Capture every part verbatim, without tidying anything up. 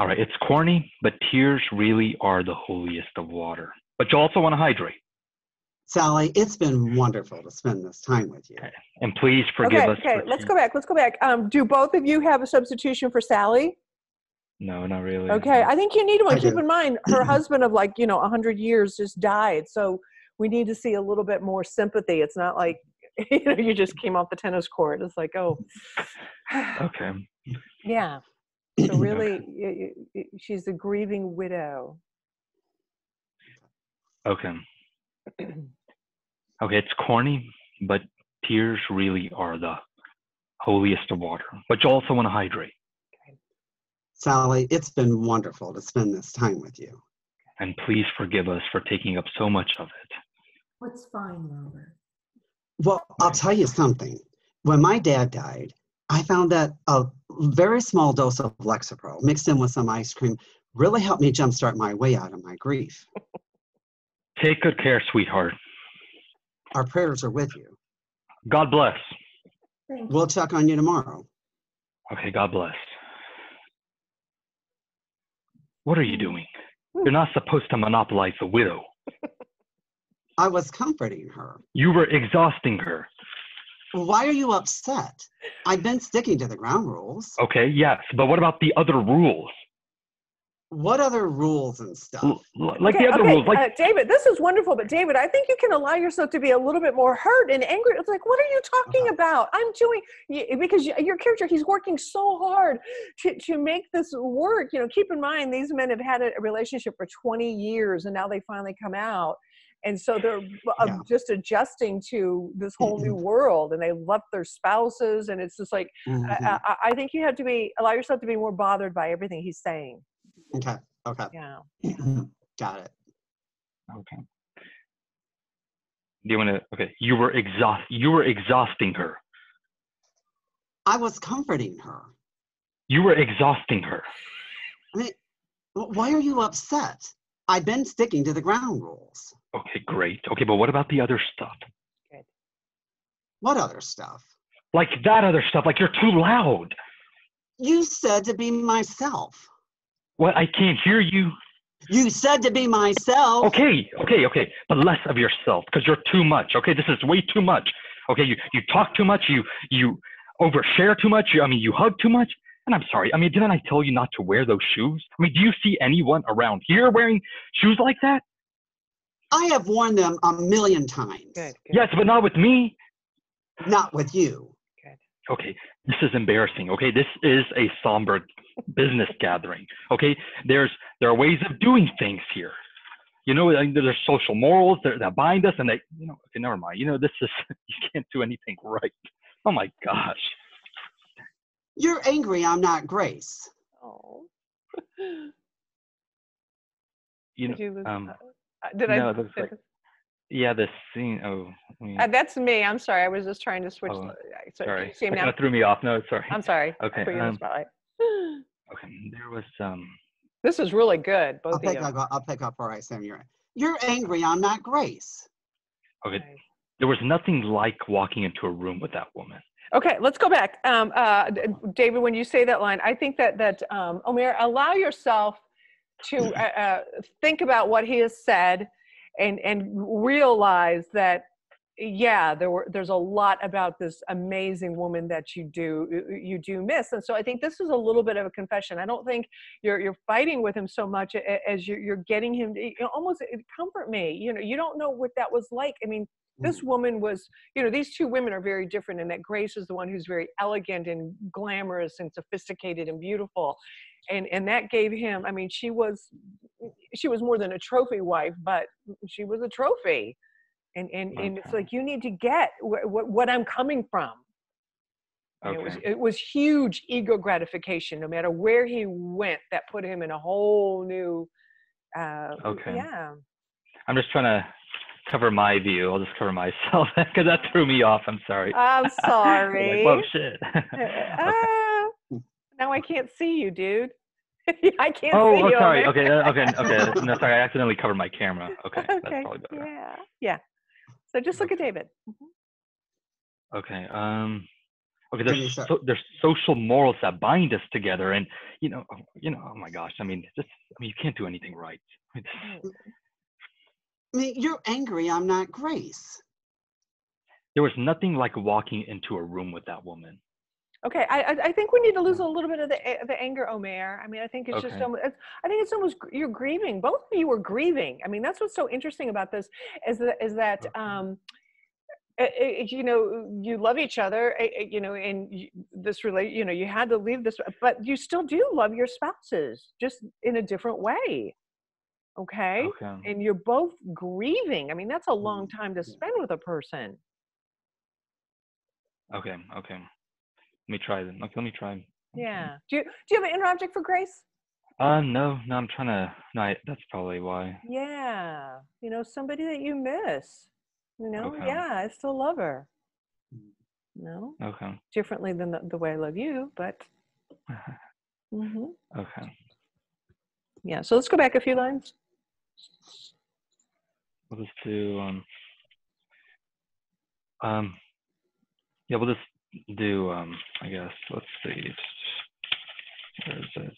All right, it's corny, but tears really are the holiest of water. But you also want to hydrate. Sally, it's been wonderful to spend this time with you. And please forgive okay, us. Okay, for let's go back. Let's go back. Um, do both of you have a substitution for Sally? No, not really. Okay, I think you need one. I Keep do. in mind, her husband of like, you know, a hundred years just died. So we need to see a little bit more sympathy. It's not like, you know, you just came off the tennis court. It's like, oh. Okay. Yeah. So really, okay. She's a grieving widow. Okay. Okay, it's corny, but tears really are the holiest of water. But you also want to hydrate. Okay. Sally, it's been wonderful to spend this time with you. And please forgive us for taking up so much of it. What's fine, Robert? Well, I'll tell you something. When my dad died, I found that a very small dose of Lexapro mixed in with some ice cream really helped me jumpstart my way out of my grief. Take good care, sweetheart. Our prayers are with you. God bless. Thank you. We'll check on you tomorrow. Okay, God bless. What are you doing? You're not supposed to monopolize the widow. I was comforting her. You were exhausting her. Why are you upset? I've been sticking to the ground rules. Okay, yes, but what about the other rules? What other rules and stuff? L like okay, the other okay. rules. Like uh, David, this is wonderful, but David, I think you can allow yourself to be a little bit more hurt and angry. It's like, what are you talking uh-huh. about? I'm doing, because your character, he's working so hard to, to make this work. You know, keep in mind, these men have had a relationship for twenty years and now they finally come out. And so they're uh, yeah. just adjusting to this whole mm-hmm. new world, and they left their spouses. And it's just like, mm-hmm. I, I, I think you have to be, allow yourself to be more bothered by everything he's saying. Okay. Okay. Yeah. Mm-hmm. Got it. Okay. Do you want to, okay. You were exhaust, you were exhausting her. I was comforting her. You were exhausting her. I mean, why are you upset? I've been sticking to the ground rules. Okay, great. Okay, but what about the other stuff? Good. What other stuff? Like that other stuff, like you're too loud. You said to be myself. Well, I can't hear you. You said to be myself. Okay, okay, okay, but less of yourself because you're too much. Okay, this is way too much. Okay, you, you talk too much, you, you overshare too much, you, I mean, you hug too much. And I'm sorry, I mean, didn't I tell you not to wear those shoes? I mean, do you see anyone around here wearing shoes like that? I have worn them a million times. Good, good. Yes, but not with me. Not with you. Good. Okay, this is embarrassing. Okay, this is a somber business gathering. Okay, there's there are ways of doing things here. You know, there's social morals that, that bind us, and they, you know, okay, never mind. You know, this is you can't do anything right. Oh my gosh. You're angry. I'm not Grace. Oh. You know. Did you lose um, that? Did no, I? Did like, yeah, the scene. Oh, yeah. Uh, that's me. I'm sorry. I was just trying to switch. Oh, so, sorry, that kind of threw me off. No, sorry. I'm sorry. Okay. Um, the okay. There was some. Um, this is really good. Both I'll of pick you. Up, I'll pick up. All right, Sam. You're right. You're angry. I'm not Grace. Okay. okay. There was nothing like walking into a room with that woman. Okay, let's go back. Um, uh, David, when you say that line, I think that, that um, Omer, allow yourself to uh, uh, think about what he has said and, and realize that, yeah, there were, there's a lot about this amazing woman that you do, you do miss. And so I think this is a little bit of a confession. I don't think you're, you're fighting with him so much as you're, you're getting him to, you know, almost comfort me. You know, you don't know what that was like. I mean, this woman was, you know, these two women are very different in that Grace is the one who's very elegant and glamorous and sophisticated and beautiful. And, and that gave him, I mean, she was, she was more than a trophy wife, but she was a trophy. And, and, okay. and it's like, you need to get wh wh what I'm coming from. Okay. It was, it was huge ego gratification. No matter where he went, that put him in a whole new, uh, okay. yeah. I'm just trying to cover my view. I'll just cover myself because that threw me off. I'm sorry. I'm sorry. Like, oh shit. uh, now I can't see you, dude. I can't oh, see oh, you. Oh, sorry. Okay, okay, okay. No, sorry. I accidentally covered my camera. Okay, okay. That's probably better. Yeah, yeah. So just look at David. Mm-hmm. Okay. Um. Okay, there's so, there's social morals that bind us together, and you know, you know, oh my gosh, I mean, just, I mean, you can't do anything right. I mean, you're angry. I'm not Grace. There was nothing like walking into a room with that woman. Okay, I I think we need to lose a little bit of the the anger, Omer. I mean, I think it's okay. just almost, I think it's almost you're grieving. Both of you were grieving. I mean, that's what's so interesting about this is that is that. Okay. Um, you know, you love each other, you know, and this relate, you know, you had to leave this, but you still do love your spouses, just in a different way. Okay? Okay. And you're both grieving. I mean, that's a long time to spend with a person. Okay. Okay. Let me try them. Let me try. Yeah. Do you, do you have an inner object for Grace? Uh, no, no, I'm trying to, no, I, that's probably why. Yeah. You know, somebody that you miss. No, okay. Yeah, I still love her. No, okay. Differently than the, the way I love you, but. Mm-hmm. Okay. Yeah, so let's go back a few lines. We'll just do. Um, um, yeah, we'll just do. Um, I guess let's see. Where is it?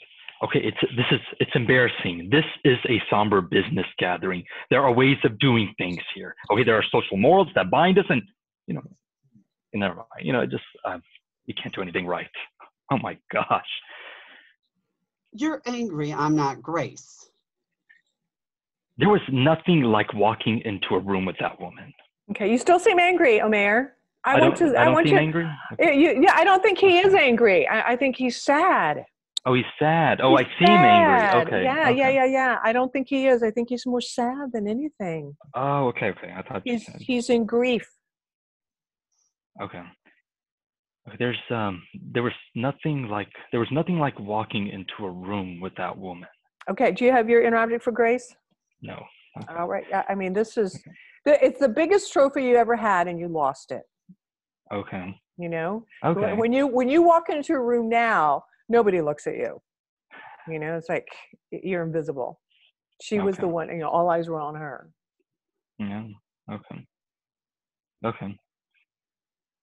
Okay, it's this is it's embarrassing. This is a somber business gathering. There are ways of doing things here. Okay, there are social morals that bind us, and you know, and never mind. You know, just um, you can't do anything right. Oh my gosh. You're angry. I'm not Grace. There was nothing like walking into a room with that woman. Okay, you still seem angry, Omer. I, I want to. I, I want you. Angry? Okay. you. Yeah, I don't think he is angry. I, I think he's sad. Oh, he's sad. Oh, he's I see sad. Him angry. Okay. Yeah, okay. yeah, yeah, yeah. I don't think he is. I think he's more sad than anything. Oh, okay, okay. I thought he's he's in grief. Okay. There's um, there was nothing like there was nothing like walking into a room with that woman. Okay. Do you have your inner object for Grace? No. Okay. All right. I mean, this is okay. the, it's the biggest trophy you ever had, and you lost it. Okay. You know. Okay. When you when you walk into a room now. Nobody looks at you, you know, it's like you're invisible. She okay. was the one, you know, all eyes were on her. Yeah. Okay. Okay.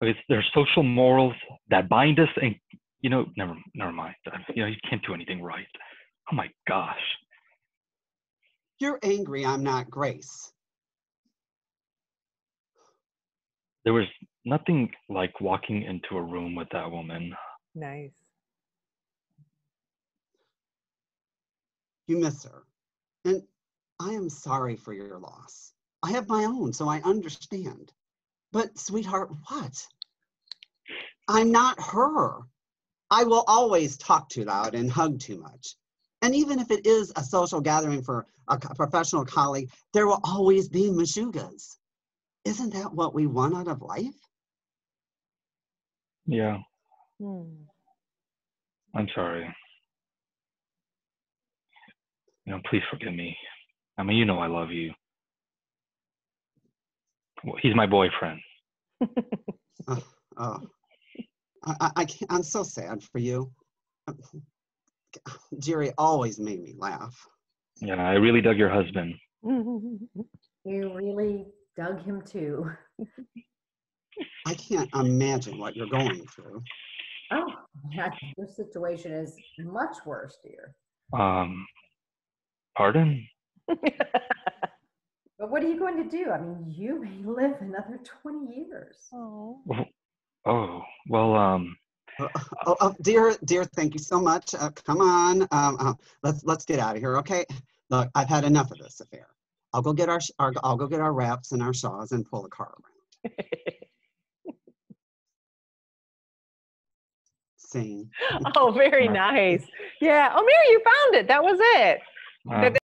Okay. There are social morals that bind us and, you know, never, never mind. You know, you can't do anything right. Oh my gosh. You're angry. I'm not Grace. There was nothing like walking into a room with that woman. Nice. You miss her, and I am sorry for your loss. I have my own, so I understand. But sweetheart, what? I'm not her. I will always talk too loud and hug too much. And even if it is a social gathering for a professional colleague, there will always be meshugas. Isn't that what we want out of life? Yeah. Hmm. I'm sorry. You know, please forgive me. I mean, you know I love you. Well, he's my boyfriend. oh, oh. I, I can't, I'm so sad for you. Jerry always made me laugh. Yeah, I really dug your husband. You really dug him too. I can't imagine what you're going through. Oh, your situation is much worse, dear. Um. Pardon? But what are you going to do? I mean, you may live another twenty years. Oh, oh well, um. Oh, oh, oh dear, dear, thank you so much. Uh, come on, um, uh, let's let's get out of here, okay? Look, I've had enough of this affair. I'll go get our, our I'll go get our wraps and our shawls and pull the car around. Sing. Oh, very nice. Yeah. Oh, Mary, you found it. That was it. Wow.